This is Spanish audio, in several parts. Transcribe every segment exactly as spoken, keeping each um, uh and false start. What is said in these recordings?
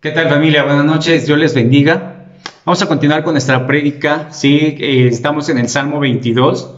¿Qué tal, familia? Buenas noches, Dios les bendiga. Vamos a continuar con nuestra prédica, ¿sí? Eh, estamos en el Salmo veintidós.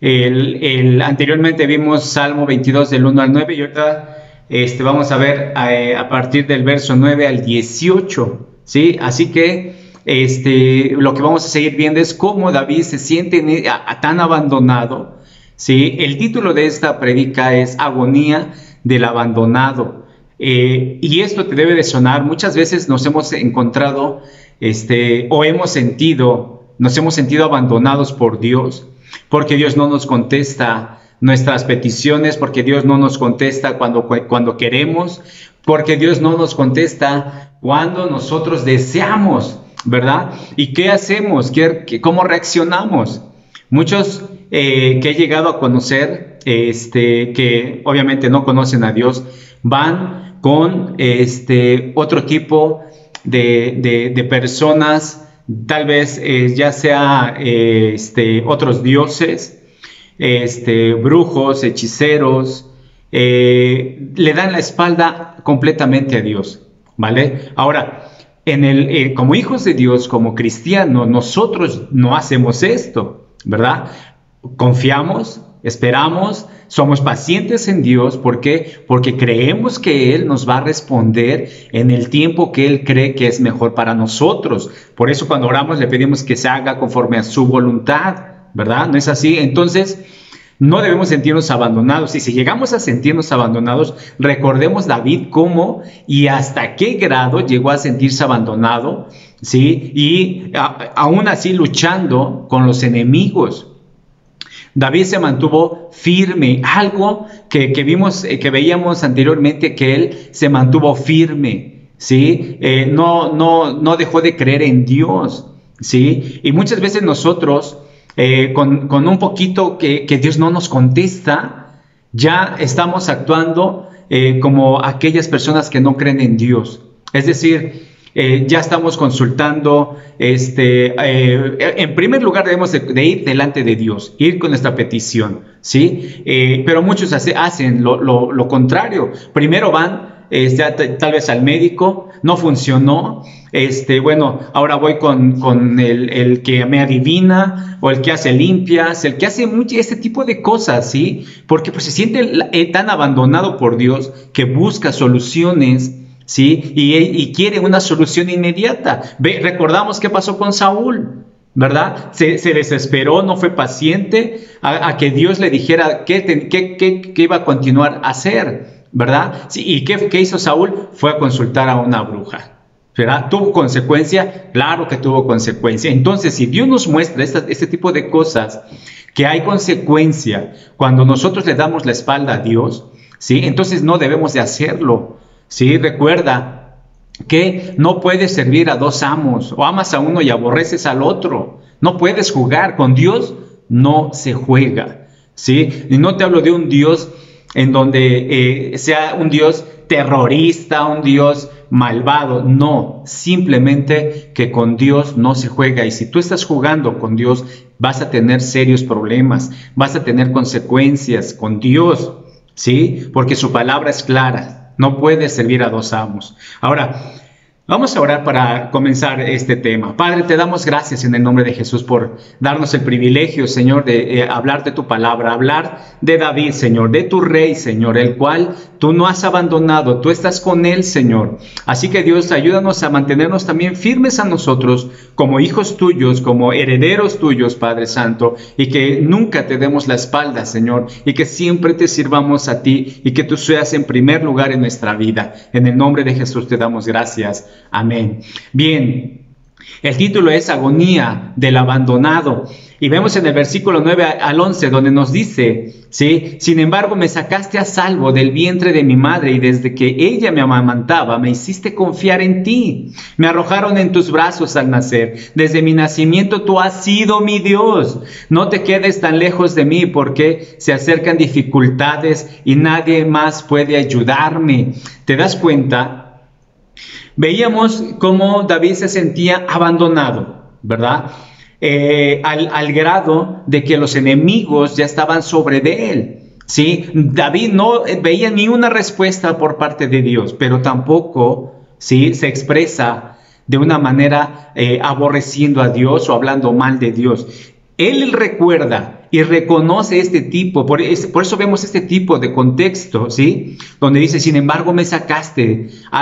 El, el, anteriormente vimos Salmo veintidós del uno al nueve y ahorita este, vamos a ver a, a partir del verso nueve al dieciocho, ¿sí? Así que este, lo que vamos a seguir viendo es cómo David se siente a, a tan abandonado, ¿sí? El título de esta prédica es Agonía del Abandonado. Eh, y esto te debe de sonar. Muchas veces nos hemos encontrado este, o hemos sentido nos hemos sentido abandonados por Dios, porque Dios no nos contesta nuestras peticiones, porque Dios no nos contesta cuando, cuando queremos, porque Dios no nos contesta cuando nosotros deseamos, ¿verdad? ¿Y qué hacemos? ¿Qué, ¿Cómo reaccionamos? Muchos eh, que he llegado a conocer, este, que obviamente no conocen a Dios, van con este, otro tipo de, de, de personas, tal vez eh, ya sea eh, este, otros dioses, este, brujos, hechiceros, eh, le dan la espalda completamente a Dios, ¿vale? Ahora, en el, eh, como hijos de Dios, como cristianos, nosotros no hacemos esto, ¿verdad? Confiamos, esperamos, somos pacientes en Dios. ¿Por qué? Porque creemos que Él nos va a responder en el tiempo que Él cree que es mejor para nosotros. Por eso cuando oramos le pedimos que se haga conforme a su voluntad, ¿verdad? ¿No es así? Entonces, no debemos sentirnos abandonados. Y si llegamos a sentirnos abandonados, recordemos David cómo y hasta qué grado llegó a sentirse abandonado, ¿sí? Y a, aún así luchando con los enemigos. David se mantuvo firme, algo que, que vimos, que veíamos anteriormente, que él se mantuvo firme, ¿sí? Eh, no, no, no dejó de creer en Dios, ¿sí? Y muchas veces nosotros, eh, con, con un poquito que, que Dios no nos contesta, ya estamos actuando eh, como aquellas personas que no creen en Dios. Es decir, Eh, ya estamos consultando, este, eh, en primer lugar debemos de, de ir delante de Dios, ir con nuestra petición, ¿sí? Eh, pero muchos hace, hacen lo, lo, lo contrario. Primero van, eh, ya tal vez al médico, no funcionó, este, bueno, ahora voy con, con el, el que me adivina, o el que hace limpias, el que hace mucho, este tipo de cosas, ¿sí? Porque pues, se siente eh, tan abandonado por Dios que busca soluciones, ¿sí? Y, y quiere una solución inmediata. Ve, recordamos qué pasó con Saúl, ¿verdad? Se, se desesperó, no fue paciente a, a que Dios le dijera qué, te, qué, qué, qué iba a continuar a hacer, ¿verdad? Sí, ¿y qué, qué hizo Saúl? Fue a consultar a una bruja, ¿verdad? ¿Tuvo consecuencia? Claro que tuvo consecuencia. Entonces, si Dios nos muestra esta, este tipo de cosas, que hay consecuencia cuando nosotros le damos la espalda a Dios, ¿sí? Entonces no debemos de hacerlo. Sí, recuerda que no puedes servir a dos amos, o amas a uno y aborreces al otro. No puedes jugar con Dios, no se juega, ¿sí? Y no te hablo de un Dios en donde eh, sea un Dios terrorista, un Dios malvado, no, simplemente que con Dios no se juega, y si tú estás jugando con Dios vas a tener serios problemas, vas a tener consecuencias con Dios, ¿sí? Porque su palabra es clara. No puedes servir a dos amos. Ahora, vamos a orar para comenzar este tema. Padre, te damos gracias en el nombre de Jesús por darnos el privilegio, Señor, de eh, hablar de tu palabra, hablar de David, Señor, de tu rey, Señor, el cual tú no has abandonado, tú estás con él, Señor. Así que, Dios, ayúdanos a mantenernos también firmes a nosotros como hijos tuyos, como herederos tuyos, Padre Santo, y que nunca te demos la espalda, Señor, y que siempre te sirvamos a ti, y que tú seas en primer lugar en nuestra vida. En el nombre de Jesús te damos gracias. Amén. Bien, el título es Agonía del Abandonado. Y vemos en el versículo nueve al once donde nos dice, ¿sí? Sin embargo, me sacaste a salvo del vientre de mi madre y desde que ella me amamantaba, me hiciste confiar en ti. Me arrojaron en tus brazos al nacer. Desde mi nacimiento tú has sido mi Dios. No te quedes tan lejos de mí porque se acercan dificultades y nadie más puede ayudarme. ¿Te das cuenta? Veíamos cómo David se sentía abandonado, ¿verdad? Eh, al, al grado de que los enemigos ya estaban sobre de él, ¿sí? David no veía ni una respuesta por parte de Dios, pero tampoco ¿sí? Se expresa de una manera eh, aborreciendo a Dios o hablando mal de Dios. Él recuerda y reconoce este tipo, por, es, por eso vemos este tipo de contexto, ¿sí? Donde dice, sin embargo me sacaste a,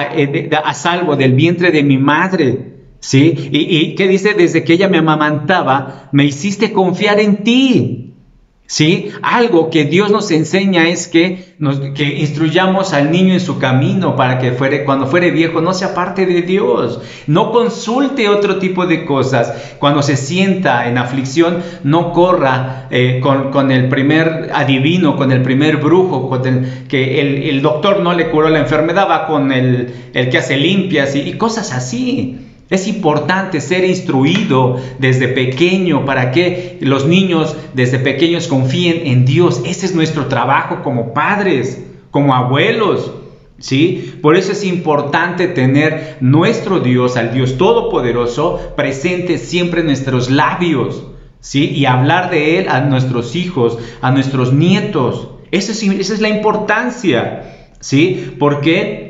a, a salvo del vientre de mi madre, ¿sí? Y, y ¿qué dice? Desde que ella me amamantaba, me hiciste confiar en ti, ¿sí? Algo que Dios nos enseña es que, nos, que instruyamos al niño en su camino para que fuere, cuando fuere viejo no se aparte de Dios, no consulte otro tipo de cosas, cuando se sienta en aflicción no corra eh, con, con el primer adivino, con el primer brujo, con el, que el, el doctor no le curó la enfermedad, va con el, el que hace limpias y, y cosas así. Es importante ser instruido desde pequeño para que los niños desde pequeños confíen en Dios. Ese es nuestro trabajo como padres, como abuelos, ¿sí? Por eso es importante tener nuestro Dios, al Dios Todopoderoso, presente siempre en nuestros labios, ¿sí? Y hablar de Él a nuestros hijos, a nuestros nietos. Eso es, esa es la importancia, ¿sí? Porque...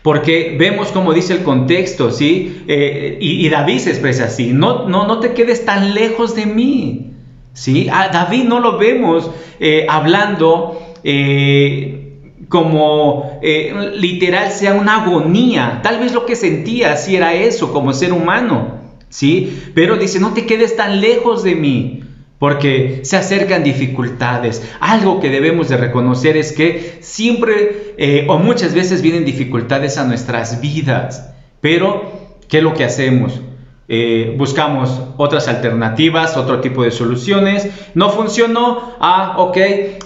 Porque vemos como dice el contexto, ¿sí? Eh, y, y David se expresa así, no, no, no te quedes tan lejos de mí, ¿sí? A David no lo vemos eh, hablando eh, como eh, literal sea una agonía. Tal vez lo que sentía sí era eso como ser humano, ¿sí? Pero dice, no te quedes tan lejos de mí, porque se acercan dificultades. Algo que debemos de reconocer es que siempre eh, o muchas veces vienen dificultades a nuestras vidas. Pero, ¿qué es lo que hacemos? Eh, buscamos otras alternativas, otro tipo de soluciones. No funcionó. Ah, ok.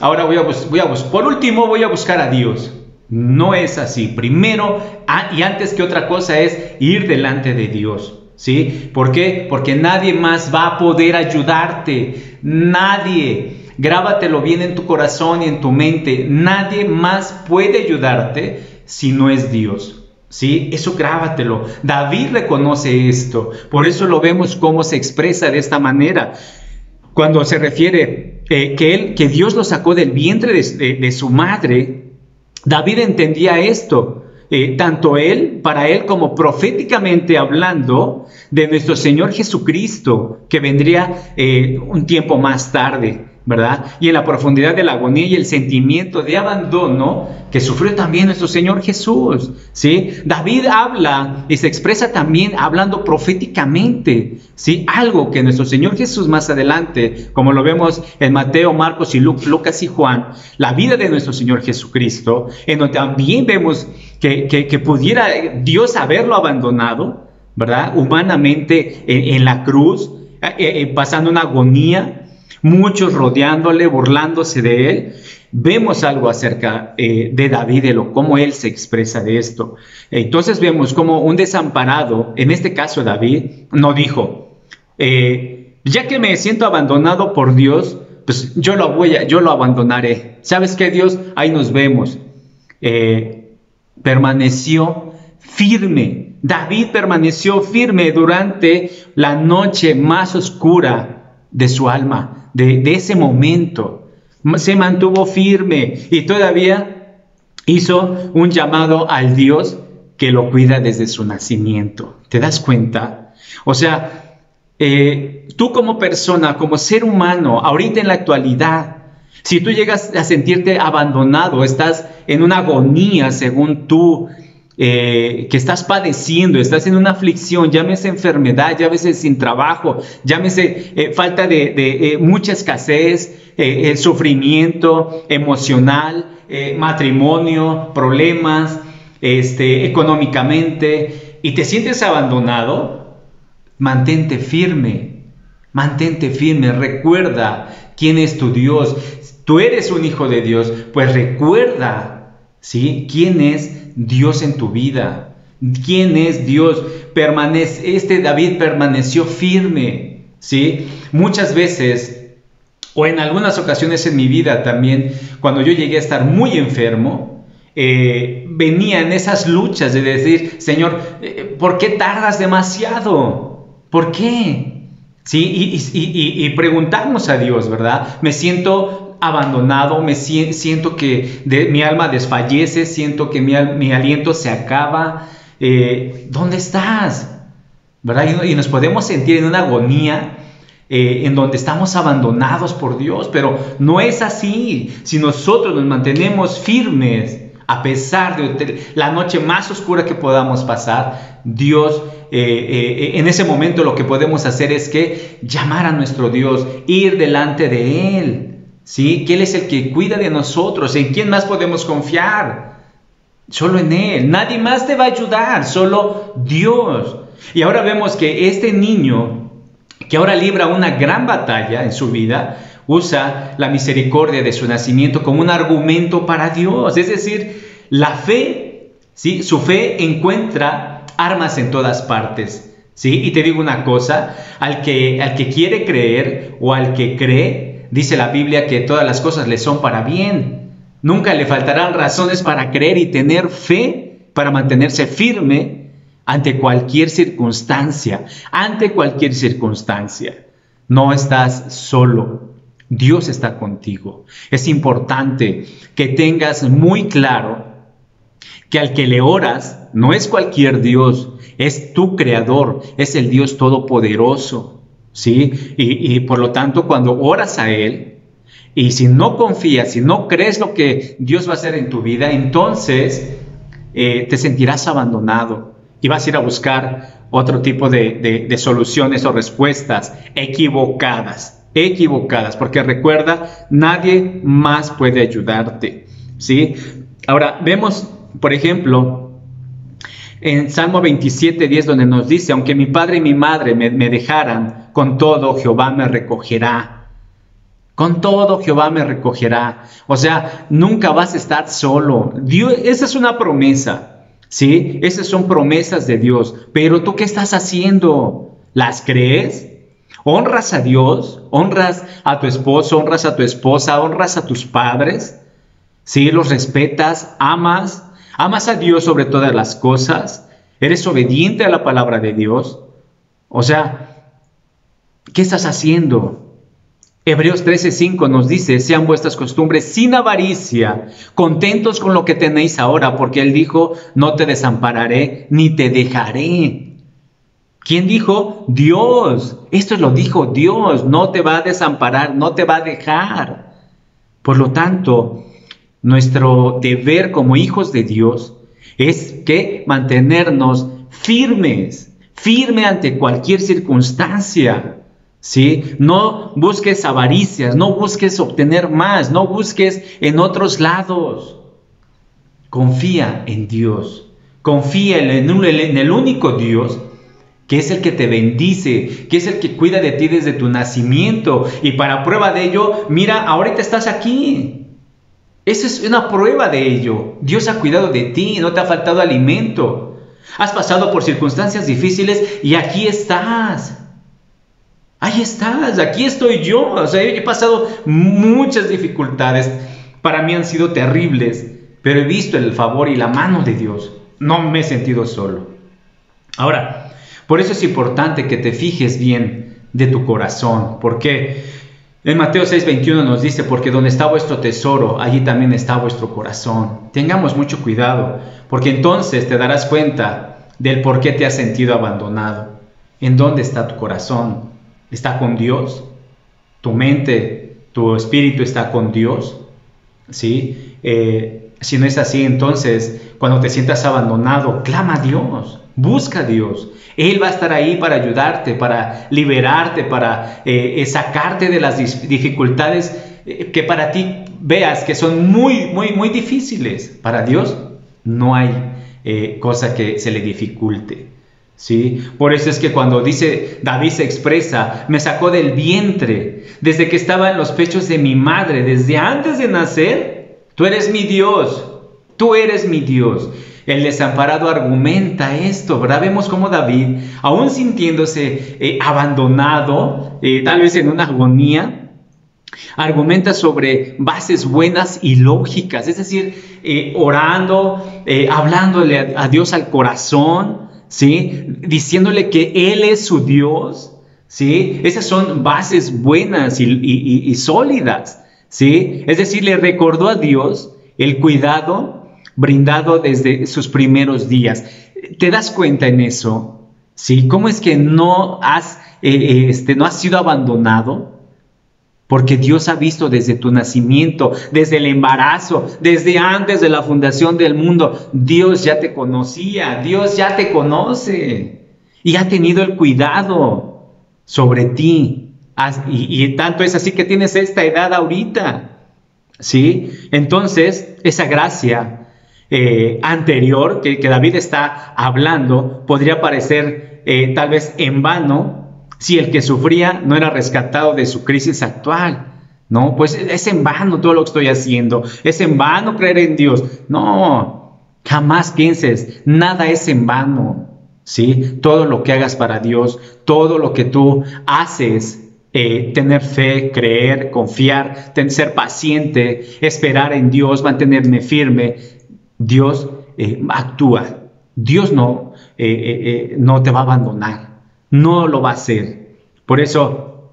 Ahora voy a buscar. Por último, voy a buscar a Dios. No es así. Primero ah, y antes que otra cosa es ir delante de Dios. ¿Sí? ¿Por qué? Porque nadie más va a poder ayudarte, nadie, grábatelo bien en tu corazón y en tu mente, nadie más puede ayudarte si no es Dios, ¿sí? Eso grábatelo. David reconoce esto, por eso lo vemos cómo se expresa de esta manera, cuando se refiere eh, que, él, que Dios lo sacó del vientre de, de, de su madre. David entendía esto. Eh, tanto él, para él, como proféticamente hablando de nuestro Señor Jesucristo, que vendría eh, un tiempo más tarde, ¿verdad? Y en la profundidad de la agonía y el sentimiento de abandono que sufrió también nuestro Señor Jesús, ¿sí? David habla y se expresa también hablando proféticamente, ¿sí? Algo que nuestro Señor Jesús más adelante, como lo vemos en Mateo, Marcos y Lucas y Juan, la vida de nuestro Señor Jesucristo, en donde también vemos Que, que, que pudiera Dios haberlo abandonado, ¿verdad? Humanamente en, en la cruz, eh, eh, pasando una agonía, muchos rodeándole, burlándose de él. Vemos algo acerca eh, de David, de lo, cómo él se expresa de esto. Entonces vemos como un desamparado, en este caso David, no dijo, eh, ya que me siento abandonado por Dios, pues yo lo voy a, yo lo abandonaré. ¿Sabes qué, Dios? Ahí nos vemos. Eh, Permaneció firme. David permaneció firme durante la noche más oscura de su alma, de, de ese momento. Se mantuvo firme y todavía hizo un llamado al Dios que lo cuida desde su nacimiento. ¿Te das cuenta? O sea, eh, tú como persona, como ser humano, ahorita en la actualidad, si tú llegas a sentirte abandonado, estás en una agonía según tú, eh, que estás padeciendo, estás en una aflicción, llámese enfermedad, llámese sin trabajo, llámese eh, falta de, de eh, mucha escasez, eh, el sufrimiento emocional, eh, matrimonio, problemas este, económicamente, y te sientes abandonado, mantente firme, mantente firme, recuerda quién es tu Dios. Tú eres un hijo de Dios, pues recuerda, ¿sí? ¿Quién es Dios en tu vida? ¿Quién es Dios? Permanece, este David permaneció firme, ¿sí? Muchas veces, o en algunas ocasiones en mi vida también, cuando yo llegué a estar muy enfermo, eh, venía en esas luchas de decir, Señor, ¿por qué tardas demasiado? ¿Por qué? ¿Sí? Y, y, y, y preguntamos a Dios, ¿verdad? Me siento abandonado, me siento, siento que de, mi alma desfallece, siento que mi, mi aliento se acaba, eh, ¿dónde estás? ¿Verdad? Y nos podemos sentir en una agonía eh, en donde estamos abandonados por Dios, pero no es así. Si nosotros nos mantenemos firmes, a pesar de la noche más oscura que podamos pasar, Dios, eh, eh, en ese momento lo que podemos hacer es que llamar a nuestro Dios, ir delante de Él, ¿sí? Que Él es el que cuida de nosotros. ¿En quién más podemos confiar? Solo en Él. Nadie más te va a ayudar, solo Dios. Y ahora vemos que este niño, que ahora libra una gran batalla en su vida, usa la misericordia de su nacimiento como un argumento para Dios. Es decir, la fe, ¿sí? Su fe encuentra armas en todas partes, ¿sí? Y te digo una cosa, al que, al que quiere creer o al que cree, dice la Biblia que todas las cosas le son para bien. Nunca le faltarán razones para creer y tener fe, para mantenerse firme ante cualquier circunstancia, ante cualquier circunstancia. No estás solo. Dios está contigo. Es importante que tengas muy claro que al que le oras no es cualquier Dios, es tu creador, es el Dios todopoderoso, ¿sí? Y, y por lo tanto, cuando oras a Él, y si no confías, si no crees lo que Dios va a hacer en tu vida, entonces eh, te sentirás abandonado y vas a ir a buscar otro tipo de, de, de soluciones o respuestas equivocadas. equivocadas, porque recuerda, nadie más puede ayudarte, ¿sí? Ahora vemos, por ejemplo, en Salmo veintisiete, diez, donde nos dice: aunque mi padre y mi madre me, me dejaran, con todo Jehová me recogerá. Con todo Jehová me recogerá. O sea, nunca vas a estar solo. Dios, esa es una promesa, ¿sí? Esas son promesas de Dios. Pero ¿tú qué estás haciendo? ¿Las crees? ¿Honras a Dios? ¿Honras a tu esposo? ¿Honras a tu esposa? ¿Honras a tus padres? ¿Sí? ¿Los respetas? ¿Amas? ¿Amas a Dios sobre todas las cosas? ¿Eres obediente a la palabra de Dios? O sea, ¿qué estás haciendo? Hebreos trece, cinco nos dice: sean vuestras costumbres sin avaricia, contentos con lo que tenéis ahora, porque Él dijo: no te desampararé ni te dejaré. ¿Quién dijo? Dios. Esto lo dijo Dios. No te va a desamparar, no te va a dejar. Por lo tanto, nuestro deber como hijos de Dios es que mantenernos firmes, firme ante cualquier circunstancia, ¿sí? No busques avaricias, no busques obtener más, no busques en otros lados. Confía en Dios. Confía en, un, en el único Dios que es el que te bendice, que es el que cuida de ti desde tu nacimiento. Y para prueba de ello, mira, ahorita estás aquí. Esa es una prueba de ello. Dios ha cuidado de ti, no te ha faltado alimento. Has pasado por circunstancias difíciles y aquí estás. Ahí estás, aquí estoy yo. O sea, he pasado muchas dificultades. Para mí han sido terribles, pero he visto el favor y la mano de Dios. No me he sentido solo. Ahora, por eso es importante que te fijes bien de tu corazón. Porque en Mateo seis, veintiuno nos dice: porque donde está vuestro tesoro, allí también está vuestro corazón. Tengamos mucho cuidado, porque entonces te darás cuenta del por qué te has sentido abandonado. ¿En dónde está tu corazón? ¿Está con Dios? ¿Tu mente, tu espíritu está con Dios? ¿Sí? Eh, si no es así, entonces cuando te sientas abandonado, clama a Dios, busca a Dios. Él va a estar ahí para ayudarte, para liberarte, para eh, sacarte de las dificultades que para ti veas que son muy, muy, muy difíciles. Para Dios no hay eh, cosa que se le dificulte, ¿sí? Por eso es que cuando dice, David se expresa: me sacó del vientre, desde que estaba en los pechos de mi madre, desde antes de nacer, tú eres mi Dios, tú eres mi Dios. El desamparado argumenta esto, ¿verdad? Vemos cómo David, aún sintiéndose eh, abandonado, eh, tal vez en una agonía, argumenta sobre bases buenas y lógicas. Es decir, eh, orando, eh, hablándole a, a Dios al corazón, ¿sí? Diciéndole que Él es su Dios, ¿sí? Esas son bases buenas y, y, y sólidas, ¿sí? Es decir, le recordó a Dios el cuidado brindado desde sus primeros días. ¿Te das cuenta en eso? ¿Sí? ¿Cómo es que no has, eh, este, no has sido abandonado? Porque Dios ha visto desde tu nacimiento, desde el embarazo, desde antes de la fundación del mundo. Dios ya te conocía, Dios ya te conoce y ha tenido el cuidado sobre ti. Y, y tanto es así que tienes esta edad ahorita, ¿sí? Entonces, esa gracia eh, anterior que, que David está hablando podría parecer eh, tal vez en vano si el que sufría no era rescatado de su crisis actual, ¿no? Pues es en vano todo lo que estoy haciendo, es en vano creer en Dios. No, jamás pienses, nada es en vano, ¿sí? Todo lo que hagas para Dios, todo lo que tú haces, Eh, tener fe, creer, confiar, ten, ser paciente, esperar en Dios, mantenerme firme. Dios eh, actúa. Dios no, eh, eh, no te va a abandonar. No lo va a hacer. Por eso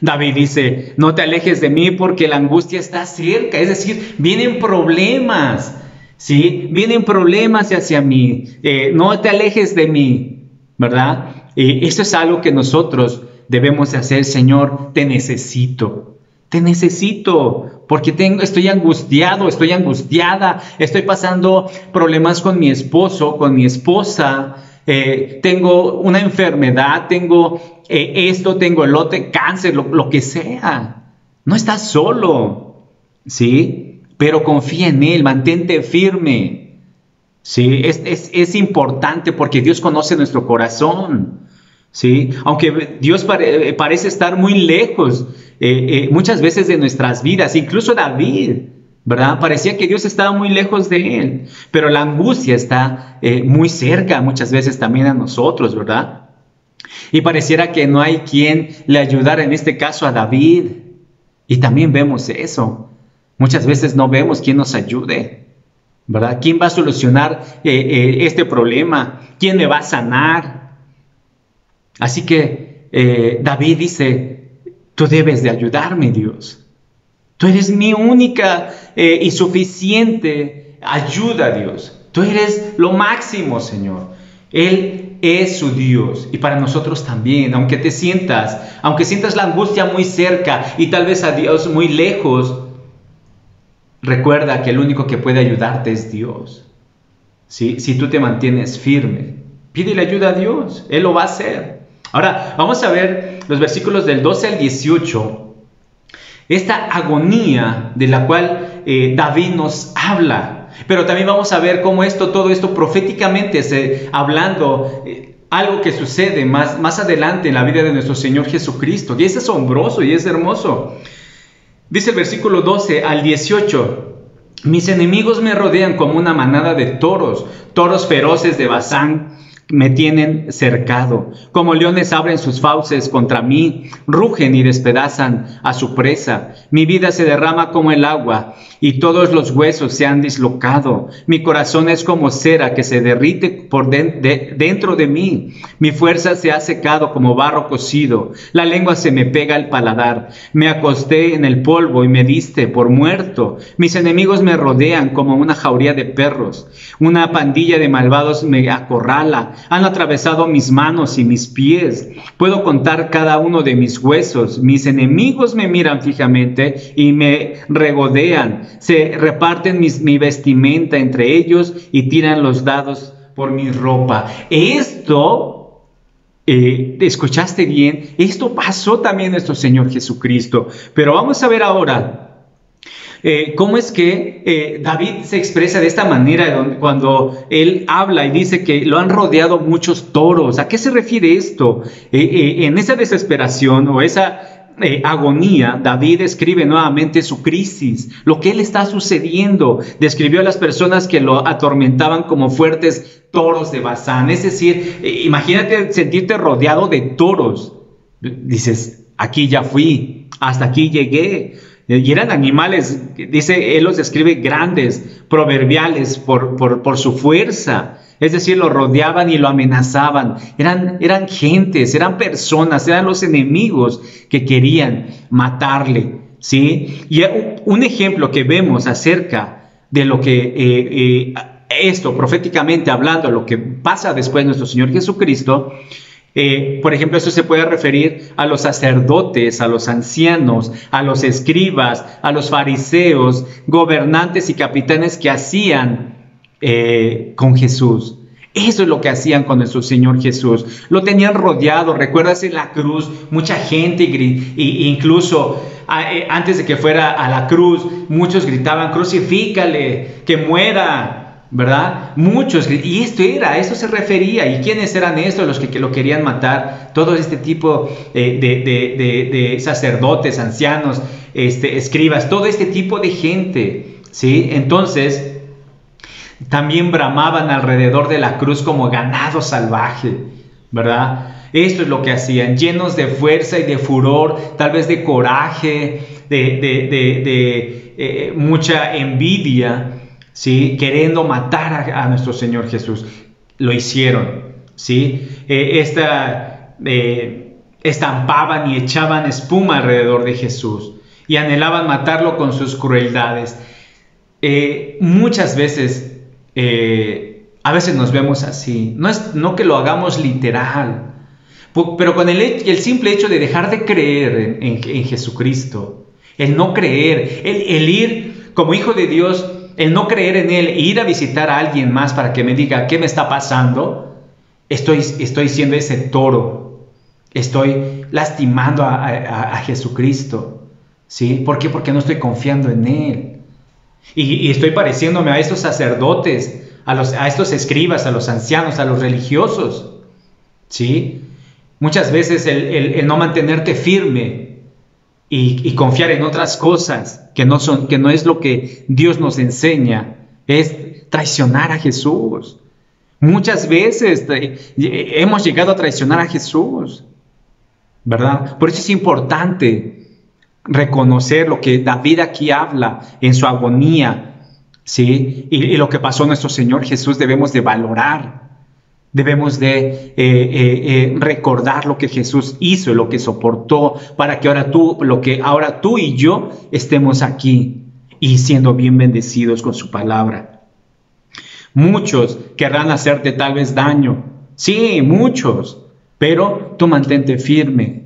David dice, no te alejes de mí porque la angustia está cerca. Es decir, vienen problemas. ¿Sí? Vienen problemas hacia mí. Eh, no te alejes de mí. ¿Verdad? Eh, eso es algo que nosotros debemos hacer. Señor, te necesito, te necesito, porque tengo, estoy angustiado, estoy angustiada, estoy pasando problemas con mi esposo, con mi esposa, eh, tengo una enfermedad, tengo eh, esto, tengo el otro, cáncer, lo, lo que sea. No estás solo, ¿sí? Pero confía en Él, mantente firme, ¿sí? Es, es, es importante porque Dios conoce nuestro corazón. ¿Sí? Aunque Dios pare, parece estar muy lejos eh, eh, muchas veces de nuestras vidas, incluso David, ¿verdad? Parecía que Dios estaba muy lejos de él, pero la angustia está eh, muy cerca muchas veces también a nosotros, ¿verdad? Y pareciera que no hay quien le ayudara, en este caso a David, y también vemos eso, muchas veces no vemos quién nos ayude, ¿verdad? ¿Quién va a solucionar eh, eh, este problema? ¿Quién me va a sanar? Así que eh, David dice, tú debes de ayudarme, Dios. Tú eres mi única eh, y suficiente ayuda, Dios. Tú eres lo máximo, Señor. Él es su Dios. Y para nosotros también, aunque te sientas, aunque sientas la angustia muy cerca y tal vez a Dios muy lejos, recuerda que el único que puede ayudarte es Dios. ¿Sí? Si tú te mantienes firme, pídele ayuda a Dios, Él lo va a hacer. Ahora, vamos a ver los versículos del doce al dieciocho. Esta agonía de la cual eh, David nos habla. Pero también vamos a ver cómo esto, todo esto proféticamente, se, hablando eh, algo que sucede más, más adelante en la vida de nuestro Señor Jesucristo. Y es asombroso y es hermoso. Dice el versículo doce al dieciocho. Mis enemigos me rodean como una manada de toros, toros feroces de Bazán. Me tienen cercado, como leones abren sus fauces contra mí, rugen y despedazan a su presa. Mi vida se derrama como el agua y todos los huesos se han dislocado. Mi corazón es como cera que se derrite por de de dentro de mí. Mi fuerza se ha secado como barro cocido. La lengua se me pega al paladar. Me acosté en el polvo y me diste por muerto. Mis enemigos me rodean como una jauría de perros. Una pandilla de malvados me acorrala. Han atravesado mis manos y mis pies. Puedo contar cada uno de mis huesos. Mis enemigos me miran fijamente y me regodean. Se reparten mis, mi vestimenta entre ellos y tiran los dados por mi ropa. Esto, eh, ¿escuchaste bien? Esto pasó también a nuestro Señor Jesucristo. Pero vamos a ver ahora Eh, cómo es que eh, David se expresa de esta manera cuando él habla y dice que lo han rodeado muchos toros. ¿A qué se refiere esto? Eh, eh, en esa desesperación o esa eh, agonía, David describe nuevamente su crisis, lo que le está sucediendo. Describió a las personas que lo atormentaban como fuertes toros de Bazán. Es decir, eh, imagínate sentirte rodeado de toros. Dices, aquí ya fui, hasta aquí llegué. Y eran animales, dice, él los describe grandes, proverbiales por, por, por su fuerza. Es decir, lo rodeaban y lo amenazaban. Eran, eran gentes, eran personas, eran los enemigos que querían matarle, ¿sí? Y un ejemplo que vemos acerca de lo que eh, eh, esto proféticamente hablando, lo que pasa después de nuestro Señor Jesucristo. Eh, por ejemplo, esto se puede referir a los sacerdotes, a los ancianos, a los escribas, a los fariseos, gobernantes y capitanes que hacían eh, con Jesús. Eso es lo que hacían con nuestro Señor Jesús. Lo tenían rodeado, recuerdas, en la cruz, mucha gente, y incluso antes de que fuera a la cruz, muchos gritaban: crucifícale, que muera, ¿verdad? Muchos, y esto era, esto se refería. ¿Y quiénes eran estos? Los que, que lo querían matar, todo este tipo eh, de, de, de, de sacerdotes, ancianos, este, escribas, todo este tipo de gente, ¿sí? Entonces, también bramaban alrededor de la cruz como ganado salvaje, ¿verdad? Esto es lo que hacían, llenos de fuerza y de furor, tal vez de coraje, de, de, de, de eh, mucha envidia, ¿sí? Queriendo matar a, a nuestro Señor Jesús. Lo hicieron, ¿sí? Eh, esta, eh, estampaban y echaban espuma alrededor de Jesús y anhelaban matarlo con sus crueldades. Eh, muchas veces, eh, a veces nos vemos así. No es no que lo hagamos literal, pero con el, el simple hecho de dejar de creer en, en, en Jesucristo, el no creer, el, el ir como hijo de Dios, el no creer en Él e ir a visitar a alguien más para que me diga qué me está pasando, estoy, estoy siendo ese toro, estoy lastimando a, a, a Jesucristo, ¿sí? ¿Por qué? Porque no estoy confiando en Él. Y, y estoy pareciéndome a estos sacerdotes, a, los, a estos escribas, a los ancianos, a los religiosos, ¿sí? Muchas veces el, el, el no mantenerte firme Y, y confiar en otras cosas que no son, que no es lo que Dios nos enseña, es traicionar a Jesús. Muchas veces hemos llegado a traicionar a Jesús, ¿verdad? Por eso es importante reconocer lo que David aquí habla en su agonía, ¿sí? Y, y lo que pasó a nuestro Señor Jesús debemos de valorar, debemos de eh, eh, eh, recordar lo que Jesús hizo, lo que soportó, para que ahora tú, lo que ahora tú y yo estemos aquí y siendo bien bendecidos con su palabra. Muchos querrán hacerte tal vez daño, sí, muchos, pero tú mantente firme.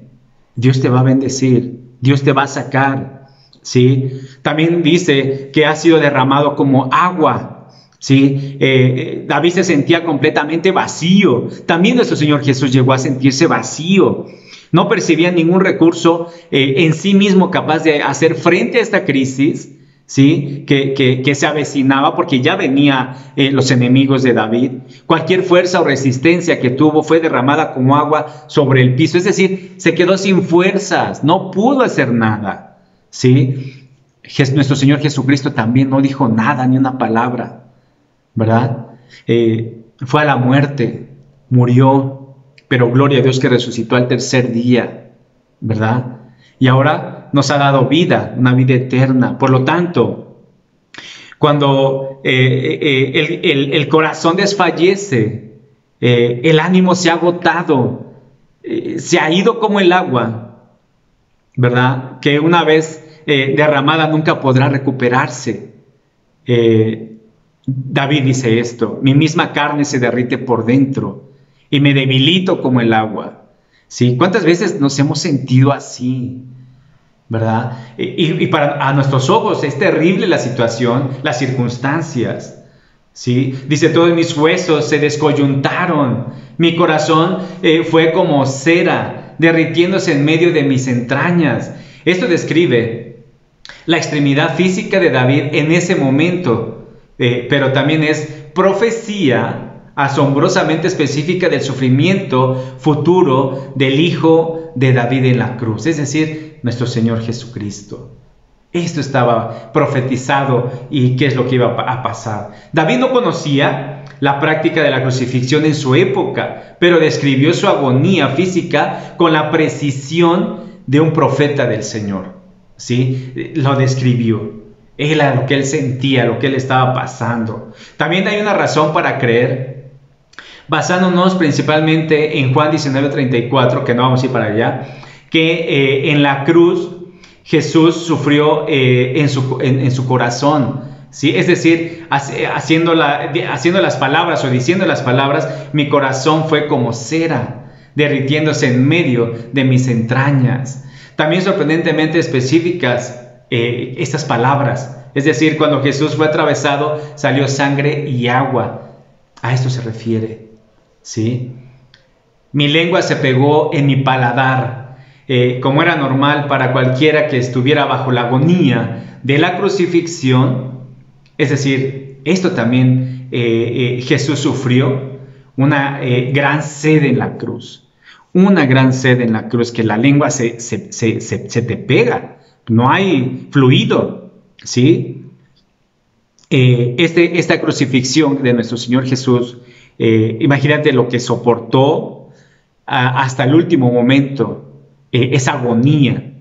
Dios te va a bendecir, Dios te va a sacar, sí. También dice que ha sido derramado como agua. Sí, eh, David se sentía completamente vacío. También nuestro Señor Jesús llegó a sentirse vacío. No percibía ningún recurso eh, en sí mismo capaz de hacer frente a esta crisis, ¿sí? que, que, que se avecinaba, porque ya venían eh, los enemigos de David. Cualquier fuerza o resistencia que tuvo fue derramada como agua sobre el piso. Es decir, se quedó sin fuerzas, no pudo hacer nada, ¿sí? Nuestro Señor Jesucristo también no dijo nada, ni una palabra, ¿verdad? Eh, fue a la muerte, murió, pero gloria a Dios que resucitó al tercer día, ¿verdad? Y ahora nos ha dado vida, una vida eterna. Por lo tanto, cuando eh, eh, el, el, el corazón desfallece, eh, el ánimo se ha agotado, eh, se ha ido como el agua, ¿verdad? Que una vez eh, derramada nunca podrá recuperarse. Eh, David dice esto: mi misma carne se derrite por dentro y me debilito como el agua. ¿Sí? ¿Cuántas veces nos hemos sentido así, verdad? Y, y para a nuestros ojos es terrible la situación, las circunstancias, ¿sí? Dice: todos mis huesos se descoyuntaron, mi corazón eh, fue como cera derritiéndose en medio de mis entrañas. Esto describe la extremidad física de David en ese momento. Eh, pero también es profecía asombrosamente específica del sufrimiento futuro del Hijo de David en la cruz, es decir, nuestro Señor Jesucristo. Esto estaba profetizado y qué es lo que iba a pasar. David no conocía la práctica de la crucifixión en su época, pero describió su agonía física con la precisión de un profeta del Señor, ¿sí? Lo describió. Era lo que él sentía, lo que él estaba pasando. También hay una razón para creer, basándonos principalmente en Juan diecinueve, treinta y cuatro, que no vamos a ir para allá, que eh, en la cruz Jesús sufrió eh, en, su, en, en su corazón ¿sí? Es decir, haciendo, la, haciendo las palabras o diciendo las palabras, mi corazón fue como cera, derritiéndose en medio de mis entrañas. También sorprendentemente específicas eh, estas palabras. Es decir, cuando Jesús fue atravesado, salió sangre y agua. A esto se refiere, ¿sí? Mi lengua se pegó en mi paladar, eh, como era normal para cualquiera que estuviera bajo la agonía de la crucifixión. Es decir, esto también eh, eh, Jesús sufrió una eh, gran sed en la cruz. Una gran sed en la cruz, que la lengua se, se, se, se, se te pega. No hay fluido, ¿sí? Eh, este, esta crucifixión de nuestro Señor Jesús, eh, imagínate lo que soportó a, hasta el último momento, eh, esa agonía,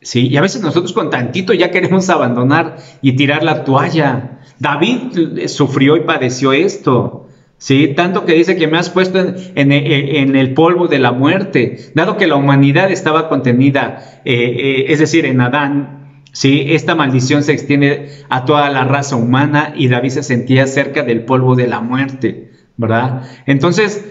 ¿sí? Y a veces nosotros con tantito ya queremos abandonar y tirar la toalla. David sufrió y padeció esto, ¿sí? Tanto que dice que me has puesto en, en, en el polvo de la muerte, dado que la humanidad estaba contenida, eh, eh, es decir, en Adán. Sí, esta maldición se extiende a toda la raza humana y David se sentía cerca del polvo de la muerte, ¿verdad? Entonces,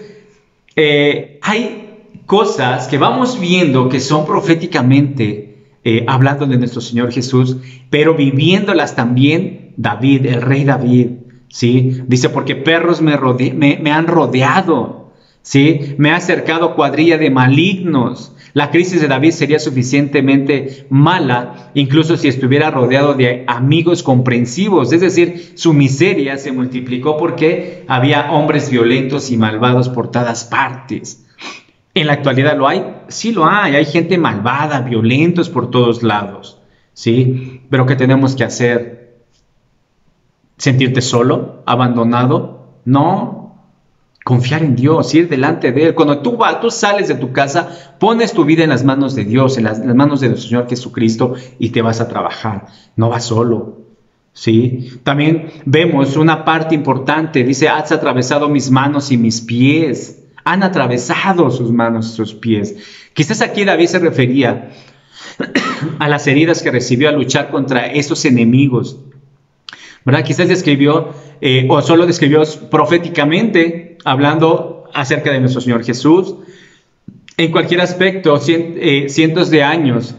eh, hay cosas que vamos viendo que son proféticamente eh, hablando de nuestro Señor Jesús, pero viviéndolas también David, el rey David, ¿sí? Dice, porque perros me, rode me, me han rodeado, ¿sí? Me ha acercado cuadrilla de malignos. La crisis de David sería suficientemente mala, incluso si estuviera rodeado de amigos comprensivos. Es decir, su miseria se multiplicó porque había hombres violentos y malvados por todas partes. ¿En la actualidad lo hay? Sí lo hay. Hay gente malvada, violentos por todos lados, ¿sí? Pero ¿qué tenemos que hacer? ¿Sentirte solo, abandonado? No. Confiar en Dios, ir delante de Él. Cuando tú, va, tú sales de tu casa, pones tu vida en las manos de Dios, en las, en las manos de nuestro Señor Jesucristo, y te vas a trabajar. No vas solo, ¿sí? También vemos una parte importante. Dice, has atravesado mis manos y mis pies. Han atravesado sus manos y sus pies. Quizás aquí David se refería a las heridas que recibió al luchar contra esos enemigos, ¿verdad? Quizás describió, eh, o solo describió proféticamente, hablando acerca de nuestro Señor Jesús. En cualquier aspecto, cien, eh, cientos de años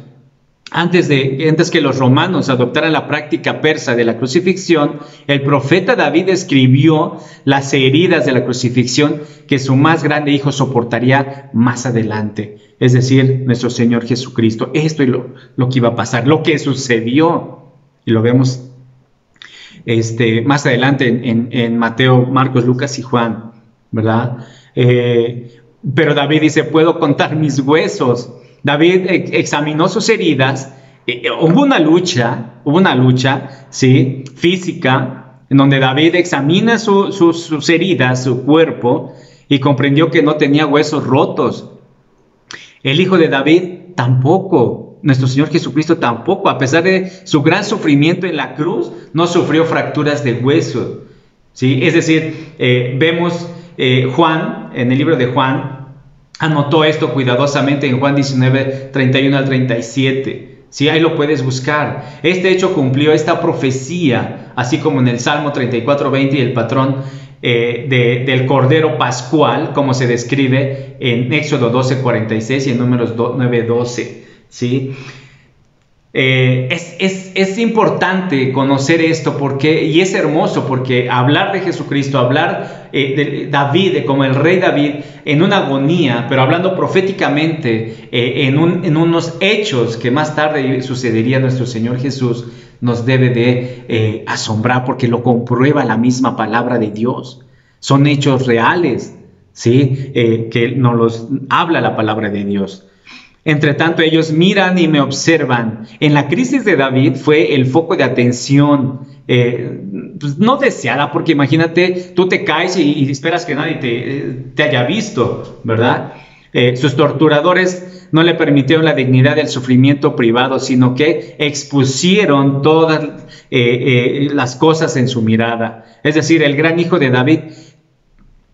antes, de, antes que los romanos adoptaran la práctica persa de la crucifixión, el profeta David escribió las heridas de la crucifixión que su más grande hijo soportaría más adelante. Es decir, nuestro Señor Jesucristo. Esto es lo, lo que iba a pasar, lo que sucedió. Y lo vemos este, más adelante en, en, en Mateo, Marcos, Lucas y Juan, ¿verdad? Eh, pero David dice, puedo contar mis huesos. David ex examinó sus heridas. Eh, hubo una lucha, hubo una lucha, ¿sí? Física, en donde David examina su, su, sus heridas, su cuerpo, y comprendió que no tenía huesos rotos. El hijo de David tampoco, nuestro Señor Jesucristo tampoco, a pesar de su gran sufrimiento en la cruz, no sufrió fracturas de huesos, ¿sí? Es decir, eh, vemos... Eh, Juan, en el libro de Juan, anotó esto cuidadosamente en Juan diecinueve, treinta y uno al treinta y siete. ¿Sí? Ahí lo puedes buscar. Este hecho cumplió esta profecía, así como en el Salmo treinta y cuatro, veinte y el patrón eh, de, del Cordero Pascual, como se describe en Éxodo doce, cuarenta y seis y en Números nueve, doce. ¿Sí? Eh, es, es, es importante conocer esto porque, y es hermoso porque hablar de Jesucristo, hablar eh, de David como el rey David en una agonía, pero hablando proféticamente eh, en, un, en unos hechos que más tarde sucedería a nuestro Señor Jesús, nos debe de eh, asombrar porque lo comprueba la misma palabra de Dios. Son hechos reales, ¿sí? Eh, que nos los habla la palabra de Dios. Entre tanto, ellos miran y me observan. En la crisis de David fue el foco de atención eh, pues no deseada, porque imagínate, tú te caes y, y esperas que nadie te, te haya visto, ¿verdad? Eh, sus torturadores no le permitieron la dignidad del sufrimiento privado, sino que expusieron todas eh, eh, las cosas en su mirada. Es decir, el gran hijo de David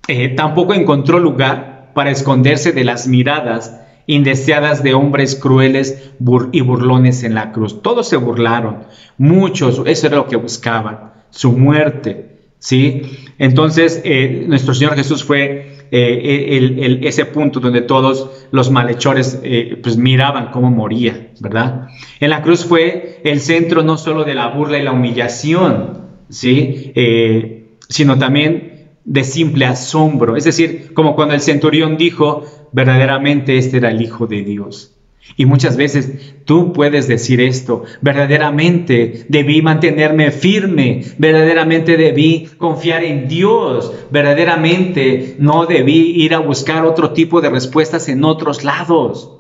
eh, tampoco encontró lugar para esconderse de las miradas indeseadas de hombres crueles bur y burlones en la cruz. Todos se burlaron, muchos, eso era lo que buscaban, su muerte, ¿sí? Entonces, eh, nuestro Señor Jesús fue eh, el, el, ese punto donde todos los malhechores eh, pues miraban cómo moría, ¿verdad? En la cruz fue el centro no solo de la burla y la humillación, ¿sí? Eh, sino también de simple asombro. Es decir, como cuando el centurión dijo, verdaderamente este era el Hijo de Dios. Y muchas veces tú puedes decir esto, verdaderamente debí mantenerme firme, verdaderamente debí confiar en Dios, verdaderamente no debí ir a buscar otro tipo de respuestas en otros lados,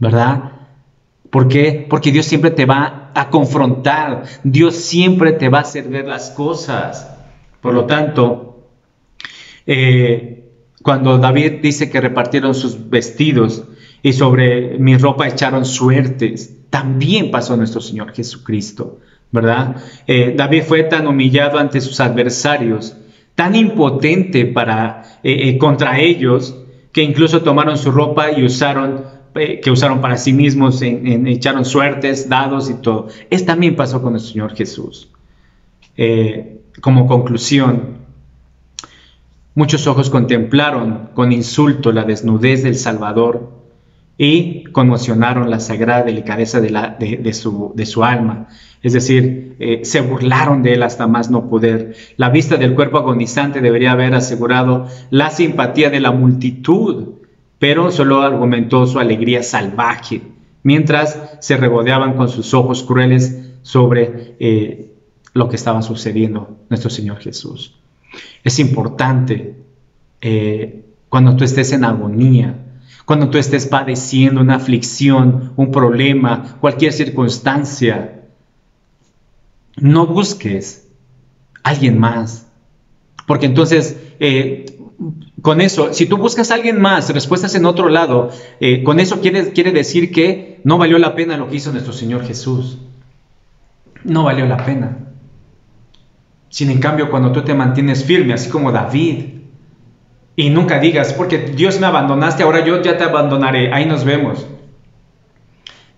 ¿verdad? ¿Por qué? Porque Dios siempre te va a confrontar, Dios siempre te va a hacer ver las cosas. Por lo tanto, eh, cuando David dice que repartieron sus vestidos, y sobre mi ropa echaron suertes, también pasó nuestro Señor Jesucristo, ¿verdad? Eh, David fue tan humillado ante sus adversarios, tan impotente para, eh, contra ellos, que incluso tomaron su ropa y usaron, eh, que usaron para sí mismos, en, en, echaron suertes, dados y todo. Eso también pasó con nuestro Señor Jesús. Eh, como conclusión, muchos ojos contemplaron con insulto la desnudez del Salvador, y conmocionaron la sagrada delicadeza de, la, de, de, su, de su alma. Es decir, eh, se burlaron de él hasta más no poder. La vista del cuerpo agonizante debería haber asegurado la simpatía de la multitud, pero solo argumentó su alegría salvaje, mientras se regodeaban con sus ojos crueles sobre eh, lo que estaba sucediendo nuestro Señor Jesús. Es importante, eh, cuando tú estés en agonía, cuando tú estés padeciendo una aflicción, un problema, cualquier circunstancia, no busques a alguien más. Porque entonces, eh, con eso, si tú buscas a alguien más, respuestas en otro lado, eh, con eso quiere, quiere decir que no valió la pena lo que hizo nuestro Señor Jesús. No valió la pena. Sin en cambio, cuando tú te mantienes firme, así como David, y nunca digas, porque Dios me abandonaste, ahora yo ya te abandonaré, ahí nos vemos.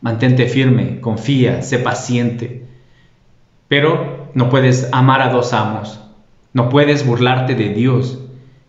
Mantente firme, confía, sé paciente. Pero no puedes amar a dos amos. No puedes burlarte de Dios.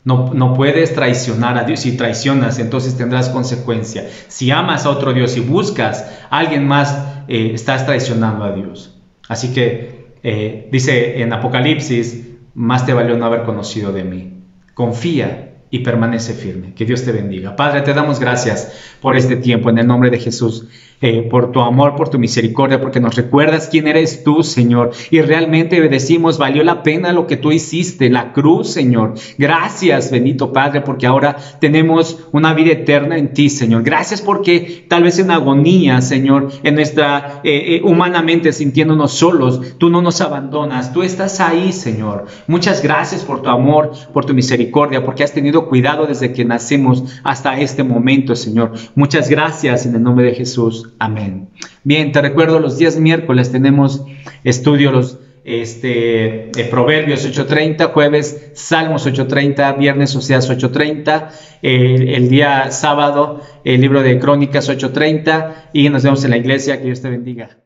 No, no puedes traicionar a Dios. Si traicionas, entonces tendrás consecuencia. Si amas a otro Dios y buscas a alguien más, eh, estás traicionando a Dios. Así que, eh, dice en Apocalipsis, más te valió no haber conocido de mí. Confía y permanece firme. Que Dios te bendiga. Padre, te damos gracias por este tiempo, en el nombre de Jesús, eh, por tu amor, por tu misericordia, porque nos recuerdas quién eres tú, Señor. Y realmente decimos, valió la pena lo que tú hiciste, la cruz, Señor. Gracias, bendito Padre, porque ahora tenemos una vida eterna en ti, Señor. Gracias porque tal vez en agonía, Señor, en nuestra, eh, eh, humanamente sintiéndonos solos, tú no nos abandonas, tú estás ahí, Señor. Muchas gracias por tu amor, por tu misericordia, porque has tenido cuidado desde que nacemos hasta este momento, Señor. Muchas gracias en el nombre de Jesús. Amén. Bien, te recuerdo, los días miércoles tenemos estudio los este, eh, Proverbios ocho treinta, jueves Salmos ocho treinta, viernes Oseas ocho treinta, eh, el día sábado el libro de Crónicas ocho treinta, y nos vemos en la iglesia. Que Dios te bendiga.